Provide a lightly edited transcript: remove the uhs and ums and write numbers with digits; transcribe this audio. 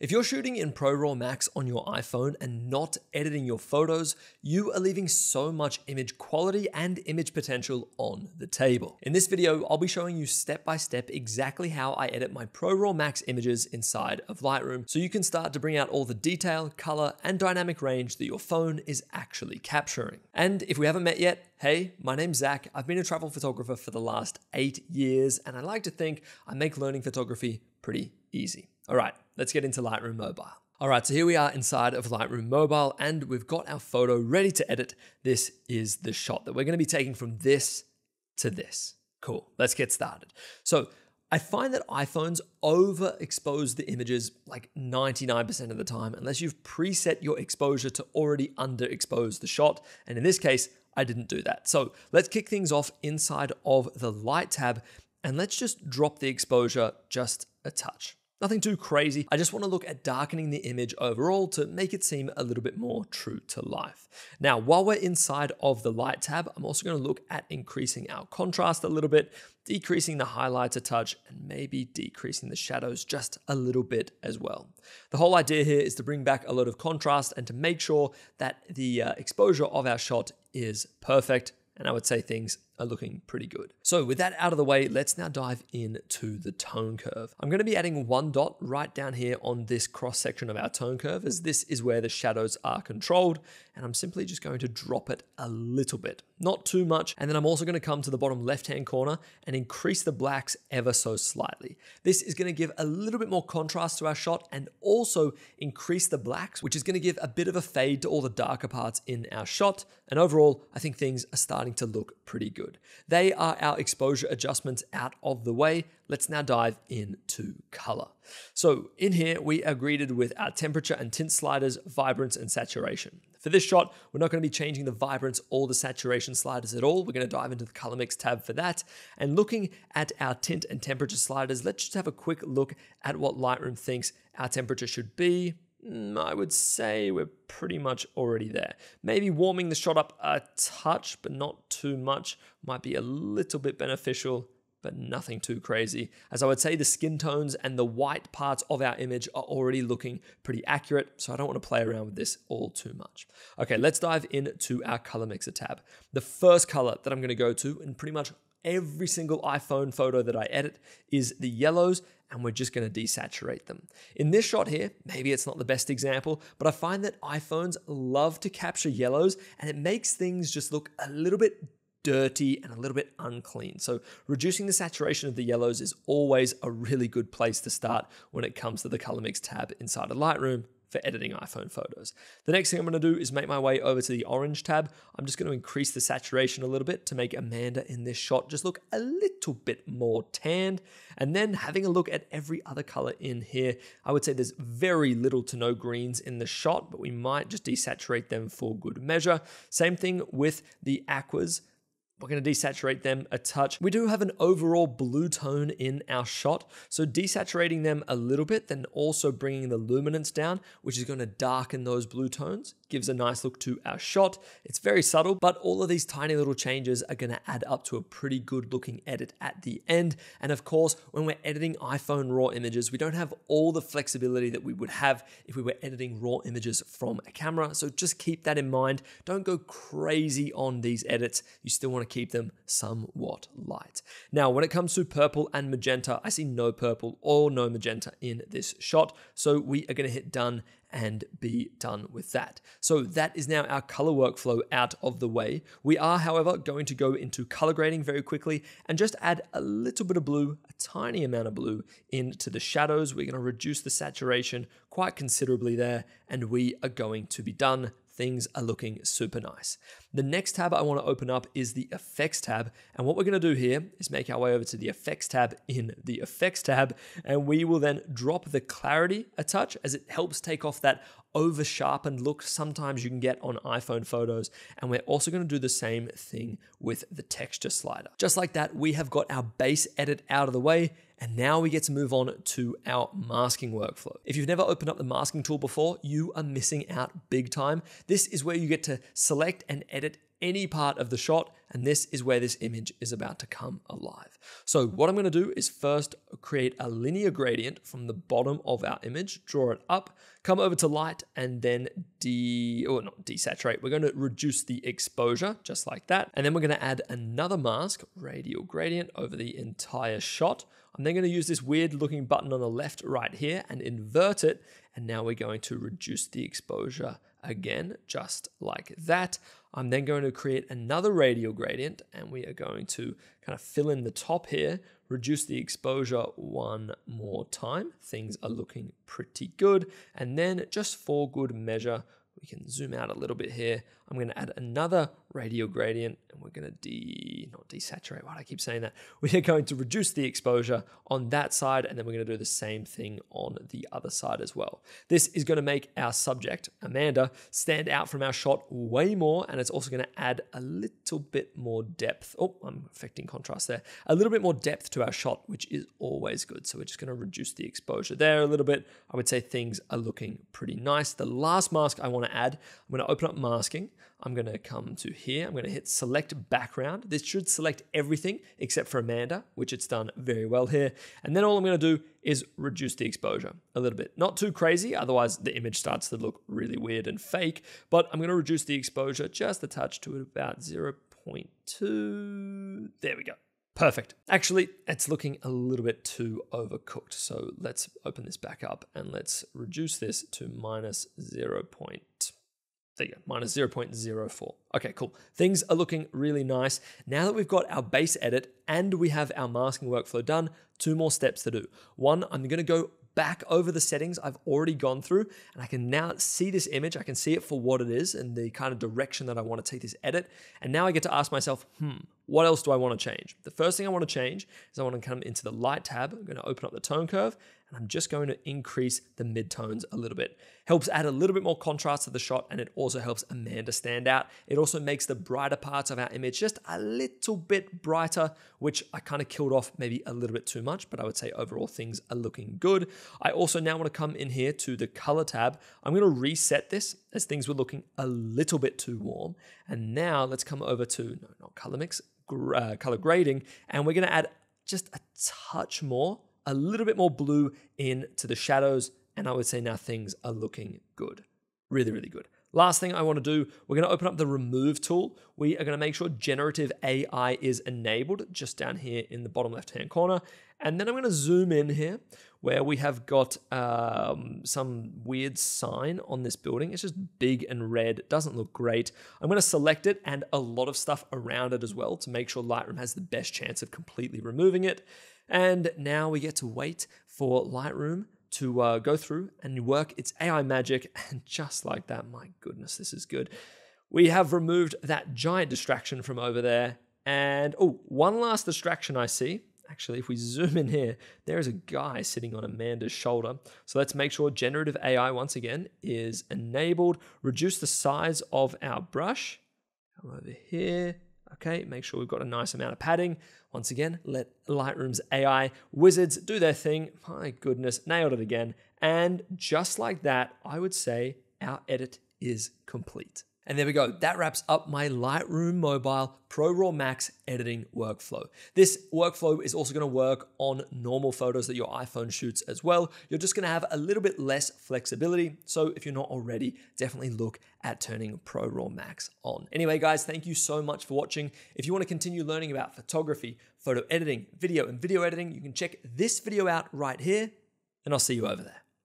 If you're shooting in Pro Raw Max on your iPhone and not editing your photos, you are leaving so much image quality and image potential on the table. In this video, I'll be showing you step-by-step exactly how I edit my Pro Raw Max images inside of Lightroom, so you can start to bring out all the detail, color, and dynamic range that your phone is actually capturing. And if we haven't met yet, hey, my name's Zach. I've been a travel photographer for the last 8 years, and I like to think I make learning photography pretty easy. All right, let's get into Lightroom Mobile. All right, so here we are inside of Lightroom Mobile and we've got our photo ready to edit. This is the shot that we're gonna be taking from this to this. Cool, let's get started. So I find that iPhones overexpose the images like 99% of the time, unless you've preset your exposure to already underexpose the shot. And in this case, I didn't do that. So let's kick things off inside of the Light tab and let's just drop the exposure just a touch. Nothing too crazy. I just want to look at darkening the image overall to make it seem a little bit more true to life. Now, while we're inside of the Light tab, I'm also going to look at increasing our contrast a little bit, decreasing the highlights a touch, and maybe decreasing the shadows just a little bit as well. The whole idea here is to bring back a lot of contrast and to make sure that the exposure of our shot is perfect. And I would say things are looking pretty good. So with that out of the way, let's now dive into the tone curve. I'm gonna be adding one dot right down here on this cross section of our tone curve, as this is where the shadows are controlled. And I'm simply just going to drop it a little bit, not too much. And then I'm also gonna come to the bottom left-hand corner and increase the blacks ever so slightly. This is gonna give a little bit more contrast to our shot and also increase the blacks, which is gonna give a bit of a fade to all the darker parts in our shot. And overall, I think things are starting to look pretty good. They are our exposure adjustments out of the way. Let's now dive into color. So in here, we are greeted with our temperature and tint sliders, vibrance and saturation. For this shot, we're not going to be changing the vibrance or the saturation sliders at all. We're going to dive into the color mix tab for that. And looking at our tint and temperature sliders, let's just have a quick look at what Lightroom thinks our temperature should be. I would say we're pretty much already there. Maybe warming the shot up a touch, but not too much, might be a little bit beneficial, but nothing too crazy. As I would say, the skin tones and the white parts of our image are already looking pretty accurate, so I don't want to play around with this all too much. Okay, let's dive into our color mixer tab. The first color that I'm going to go to in pretty much every single iPhone photo that I edit is the yellows, and we're just gonna desaturate them. In this shot here, maybe it's not the best example, but I find that iPhones love to capture yellows and it makes things just look a little bit dirty and a little bit unclean. So reducing the saturation of the yellows is always a really good place to start when it comes to the color mix tab inside of Lightroom for editing iPhone photos. The next thing I'm gonna do is make my way over to the orange tab. I'm just gonna increase the saturation a little bit to make Amanda in this shot just look a little bit more tanned. And then having a look at every other color in here, I would say there's very little to no greens in the shot, but we might just desaturate them for good measure. Same thing with the aquas. We're gonna desaturate them a touch. We do have an overall blue tone in our shot, so desaturating them a little bit, then also bringing the luminance down, which is gonna darken those blue tones, gives a nice look to our shot. It's very subtle, but all of these tiny little changes are gonna add up to a pretty good looking edit at the end. And of course, when we're editing iPhone RAW images, we don't have all the flexibility that we would have if we were editing RAW images from a camera. So just keep that in mind. Don't go crazy on these edits. You still wanna keep them somewhat light. Now, when it comes to purple and magenta, I see no purple or no magenta in this shot. So we are gonna hit done and be done with that. So that is now our color workflow out of the way. We are, however, going to go into color grading very quickly and just add a little bit of blue, a tiny amount of blue into the shadows. We're gonna reduce the saturation quite considerably there, and we are going to be done. Things are looking super nice. The next tab I want to open up is the effects tab. And what we're going to do here is make our way over to the effects tab in the effects tab. And we will then drop the clarity a touch, as it helps take off that over sharpened look sometimes you can get on iPhone photos. And we're also going to do the same thing with the texture slider. Just like that, we have got our base edit out of the way. And now we get to move on to our masking workflow. If you've never opened up the masking tool before, you are missing out big time. This is where you get to select and edit any part of the shot, and this is where this image is about to come alive. So what I'm going to do is first create a linear gradient from the bottom of our image, draw it up, come over to light, and then not desaturate. We're going to reduce the exposure just like that. And then we're going to add another mask, radial gradient, over the entire shot. I'm then going to use this weird looking button on the left right here and invert it. And now we're going to reduce the exposure again, just like that. I'm then going to create another radial gradient and we are going to kind of fill in the top here, reduce the exposure one more time. Things are looking pretty good. And then just for good measure, we can zoom out a little bit here. I'm going to add another radial gradient and we're going to not desaturate. Why do I keep saying that? We are going to reduce the exposure on that side and then we're going to do the same thing on the other side as well. This is going to make our subject, Amanda, stand out from our shot way more, and it's also going to add a little bit more depth. Oh, I'm affecting contrast there. A little bit more depth to our shot, which is always good. So we're just going to reduce the exposure there a little bit. I would say things are looking pretty nice. The last mask I want to add, I'm going to open up masking. I'm going to come to here. I'm going to hit select background. This should select everything except for Amanda, which it's done very well here. And then all I'm going to do is reduce the exposure a little bit. Not too crazy, otherwise the image starts to look really weird and fake, but I'm going to reduce the exposure just a touch to about 0.2. There we go. Perfect. Actually, it's looking a little bit too overcooked. So let's open this back up and let's reduce this to minus 0.2. There you go, minus 0.04. Okay, cool. Things are looking really nice. Now that we've got our base edit and we have our masking workflow done, two more steps to do. One, I'm gonna go back over the settings I've already gone through, and I can now see this image. I can see it for what it is and the kind of direction that I want to take this edit. And now I get to ask myself, what else do I want to change? The first thing I want to change is I want to come into the light tab. I'm going to open up the tone curve and I'm just going to increase the midtones a little bit. Helps add a little bit more contrast to the shot, and it also helps Amanda stand out. It also makes the brighter parts of our image just a little bit brighter, which I kind of killed off maybe a little bit too much, but I would say overall things are looking good. I also now want to come in here to the color tab. I'm going to reset this as things were looking a little bit too warm. And now let's come over to, no, not color mix, color grading, and we're going to add just a touch more, a little bit more blue into the shadows, and I would say now things are looking good. Really, really good. Last thing I want to do, we're going to open up the remove tool. We are going to make sure generative AI is enabled just down here in the bottom left-hand corner. And then I'm going to zoom in here where we have got some weird sign on this building. It's just big and red, doesn't look great. I'm going to select it and a lot of stuff around it as well to make sure Lightroom has the best chance of completely removing it. And now we get to wait for Lightroom to go through and work its AI magic. And just like that, my goodness, this is good. We have removed that giant distraction from over there. And oh, one last distraction I see. Actually, if we zoom in here, there is a guy sitting on Amanda's shoulder. So let's make sure generative AI, once again, is enabled. Reduce the size of our brush. Come over here. Okay, make sure we've got a nice amount of padding. Once again, let Lightroom's AI wizards do their thing. My goodness, nailed it again. And just like that, I would say our edit is complete. And there we go. That wraps up my Lightroom Mobile Pro Raw Max editing workflow. This workflow is also going to work on normal photos that your iPhone shoots as well. You're just going to have a little bit less flexibility. So if you're not already, definitely look at turning Pro Raw Max on. Anyway, guys, thank you so much for watching. If you want to continue learning about photography, photo editing, video and video editing, you can check this video out right here, and I'll see you over there.